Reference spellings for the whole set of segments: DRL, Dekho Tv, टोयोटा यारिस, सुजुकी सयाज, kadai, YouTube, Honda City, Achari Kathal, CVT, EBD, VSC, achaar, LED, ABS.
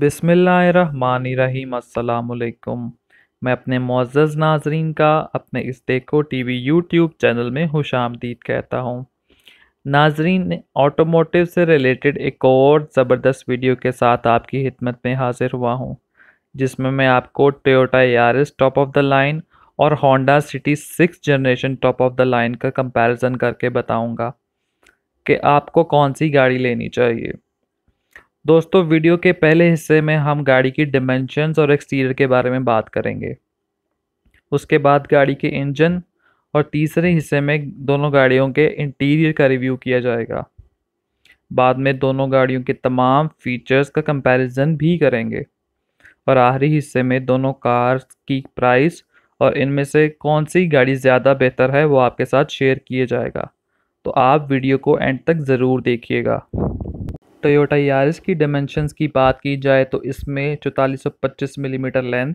बिस्मिल्लाहिर्रहमानिर्रहीम अस्सलामुअलैकुम। मैं अपने मुअज़्ज़ज़ नाज़रीन का अपने इस देखो टीवी यूट्यूब चैनल में खुशामदीद कहता हूँ। नाज़रीन, ऑटोमोटिव से रिलेटेड एक और ज़बरदस्त वीडियो के साथ आपकी खिदमत में हाज़िर हुआ हूँ, जिसमें मैं आपको टोयोटा यारिस top of the line और Honda City 6th generation top of the line का कंपैरिजन करके बताऊंगा कि आपको कौन सी गाड़ी लेनी चाहिए। दोस्तों, वीडियो के पहले हिस्से में हम गाड़ी की डिमेंशंस और एक्सटीरियर के बारे में बात करेंगे, उसके बाद गाड़ी के इंजन और तीसरे हिस्से में दोनों गाड़ियों के इंटीरियर का रिव्यू किया जाएगा। बाद में दोनों गाड़ियों के तमाम फीचर्स का कंपैरिजन भी करेंगे और आखिरी हिस्से में दोनों कार्स की प्राइस और इनमें से कौन सी गाड़ी ज़्यादा बेहतर है वो आपके साथ शेयर किया जाएगा। तो आप वीडियो को एंड तक ज़रूर देखिएगा। टोयोटा यारिस की डायमेंशंस की बात की जाए तो इसमें 4425 मिलीमीटर लेंथ,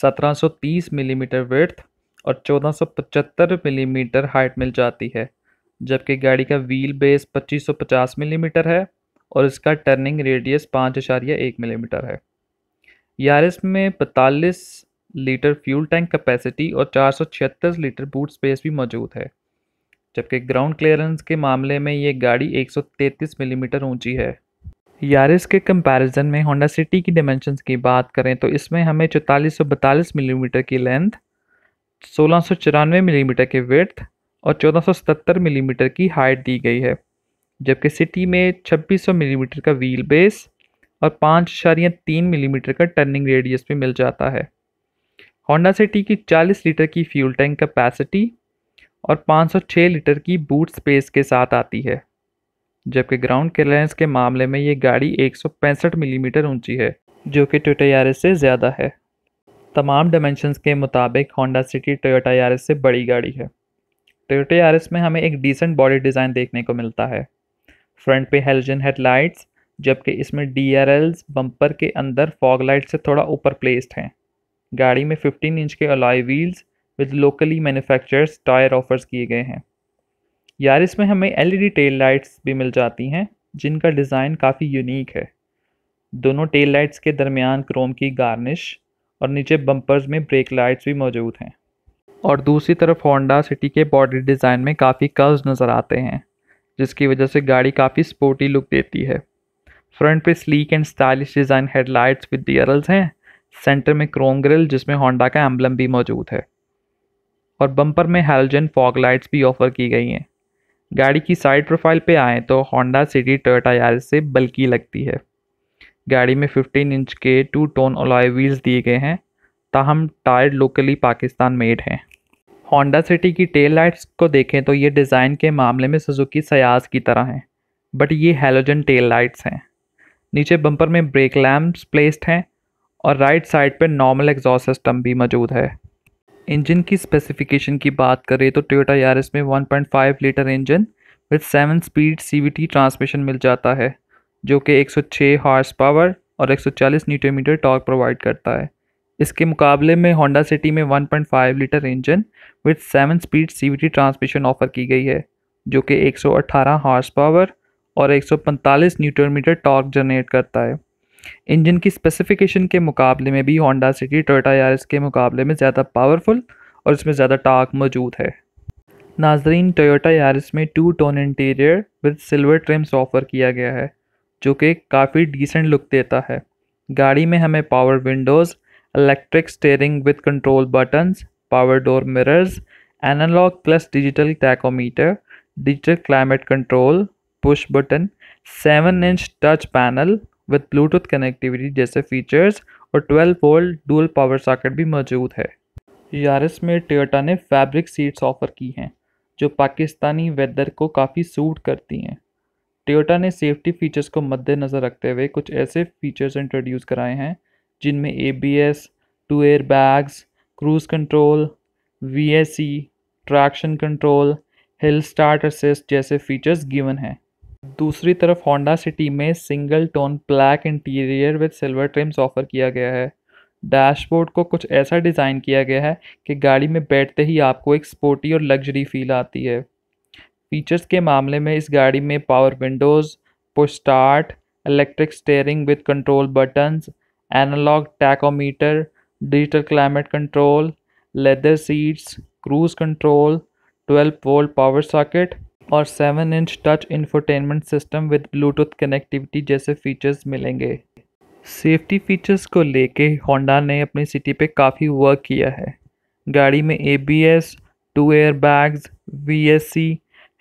1730 मिलीमीटर विड्थ और 1475 मिलीमीटर हाइट मिल जाती है, जबकि गाड़ी का व्हील बेस 2550 मिलीमीटर है और इसका टर्निंग रेडियस 5.1 मिलीमीटर है। यारिस में 45 लीटर फ्यूल टैंक कैपेसिटी और 476 लीटर बूट स्पेस भी मौजूद है, जबकि ग्राउंड क्लियरेंस के मामले में ये गाड़ी 133 मिलीमीटर ऊंची है। यारिस के कंपैरिजन में होंडा सिटी की डायमेंशंस की बात करें तो इसमें हमें 4442 मिलीमीटर की लेंथ, 1694 मिलीमीटर की विड्थ और 1470 मिलीमीटर की हाइट दी गई है, जबकि सिटी में 2600 मिलीमीटर का व्हील बेस और 5.3 मिलीमीटर का टर्निंग रेडियस भी मिल जाता है। होंडा सिटी की 40 लीटर की फ्यूल टैंक कैपेसिटी और 506 लीटर की बूट स्पेस के साथ आती है, जबकि ग्राउंड क्लियरेंस के मामले में ये गाड़ी 165 मिलीमीटर ऊंची है, जो कि टोयोटा यारिस से ज़्यादा है। तमाम डायमेंशंस के मुताबिक होंडा सिटी टोयोटा यारिस से बड़ी गाड़ी है। टोयोटा यारिस में हमें एक डिसेंट बॉडी डिज़ाइन देखने को मिलता है। फ्रंट पे हेलोजन हेडलाइट्स, जबकि इसमें DRLs बम्पर के अंदर फॉग लाइट से थोड़ा ऊपर प्लेस्ड हैं। गाड़ी में 15 इंच के alloy wheels with locally manufactures tyre offers किए गए हैं। यारिस में हमें LED टेल लाइट्स भी मिल जाती हैं, जिनका डिज़ाइन काफ़ी यूनिक है। दोनों टेल लाइट्स के दरमियान क्रोम की गार्निश और नीचे बम्पर्स में ब्रेक लाइट्स भी मौजूद हैं। और दूसरी तरफ होंडा सिटी के बॉडी डिज़ाइन में काफ़ी कर्व्स नज़र आते हैं, जिसकी वजह से गाड़ी काफ़ी स्पोर्टी लुक देती है। फ्रंट पे sleek and stylish design headlights with DRLs हैं। सेंटर में क्रोम ग्रिल जिसमें होंडा का एम्बलम भी मौजूद है और बम्पर में हेलोजन फॉग लाइट्स भी ऑफर की गई हैं। गाड़ी की साइड प्रोफाइल पे आएँ तो होंडा सिटी टोयोटा यारिस से बल्की लगती है। गाड़ी में 15 इंच के 2-टोन अलॉय व्हील्स दिए गए हैं, ताहम टायर लोकली पाकिस्तान मेड हैं। होंडा सिटी की टेल लाइट्स को देखें तो ये डिज़ाइन के मामले में सुजुकी सयाज की तरह हैं, बट ये हेलोजन टेल लाइट्स हैं। नीचे बम्पर में ब्रेक लैम्प्स प्लेस्ड हैं और राइट साइड पर नॉर्मल एग्जॉस्ट सिस्टम भी मौजूद है। इंजन की स्पेसिफिकेशन की बात करें तो टोयोटा यारिस में 1.5 लीटर इंजन विद 7-स्पीड CVT ट्रांसमिशन मिल जाता है, जो कि 106 हॉर्स पावर और 140 न्यूटन मीटर टॉर्क प्रोवाइड करता है। इसके मुकाबले में होंडा सिटी में 1.5 लीटर इंजन विद 7-स्पीड CVT ट्रांसमिशन ऑफर की गई है, जो कि 118 हॉर्स पावर और 145 न्यूटन मीटर टॉर्क जनरेट करता है। इंजन की स्पेसिफिकेशन के मुकाबले में भी होंडा सिटी टोयोटा यारिस के मुकाबले में ज़्यादा पावरफुल और इसमें ज़्यादा टॉर्क मौजूद है। नाजरीन, टोयोटा यारिस में 2-टोन interior with silver trims offer किया गया है, जो कि काफ़ी डिसेंट लुक देता है। गाड़ी में हमें power windows, electric steering with control buttons, power door mirrors, analogue plus digital tachometer, digital climate control, push button, 7-इंच touch panel with Bluetooth connectivity जैसे फीचर्स और 12 वोल्ट डुअल पावर सॉकेट भी मौजूद है। यारिस में टोयोटा ने fabric seats offer की हैं, जो पाकिस्तानी वेदर को काफ़ी सूट करती हैं। टोयोटा ने सेफ्टी फीचर्स को मद्देनज़र रखते हुए कुछ ऐसे फीचर्स इंट्रोड्यूस कराए हैं, जिनमें ABS, 2 air bags, cruise control, VSC, traction control, hill start assist जैसे फीचर्स गिवन हैं। दूसरी तरफ होंडा सिटी में single tone black interior with silver trims offer किया गया है। डैशबोर्ड को कुछ ऐसा डिज़ाइन किया गया है कि गाड़ी में बैठते ही आपको एक स्पोर्टी और लग्जरी फील आती है। फीचर्स के मामले में इस गाड़ी में power windows, push start, electric steering with control buttons, analog tachometer, digital climate control, leather seats, cruise control, 12-volt power socket और 7-inch touch infotainment system with Bluetooth connectivity जैसे फीचर्स मिलेंगे। सेफ्टी फीचर्स को लेके Honda ने अपनी city पे काफ़ी work किया है। गाड़ी में ABS, 2 airbags, VSC,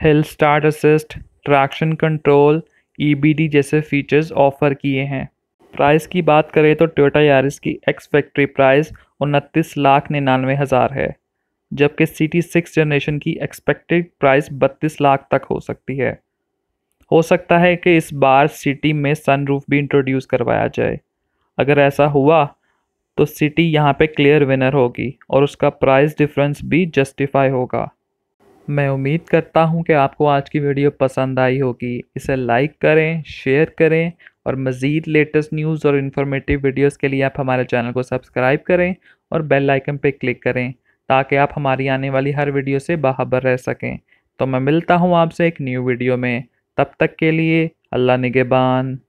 hill start assist, traction control, EBD जैसे फीचर्स ऑफर किए हैं। प्राइस की बात करें तो टोयोटा यारिस की एक्स फैक्ट्री प्राइस 29,99,000 है, जबकि CT6 जनरेशन की एक्सपेक्टेड प्राइस 32 लाख तक हो सकती है। हो सकता है कि इस बार सिटी में सनरूफ भी इंट्रोड्यूस करवाया जाए। अगर ऐसा हुआ तो सिटी यहाँ पे क्लियर विनर होगी और उसका प्राइस डिफरेंस भी जस्टिफाई होगा। मैं उम्मीद करता हूँ कि आपको आज की वीडियो पसंद आई होगी। इसे लाइक करें, शेयर करें और मज़ीद लेटेस्ट न्यूज़ और इन्फॉर्मेटिव वीडियोज़ के लिए आप हमारे चैनल को सब्सक्राइब करें और बेल आइकन पर क्लिक करें ताकि आप हमारी आने वाली हर वीडियो से बाखबर रह सकें। तो मैं मिलता हूँ आपसे एक न्यू वीडियो में, तब तक के लिए अल्लाह निगहबान।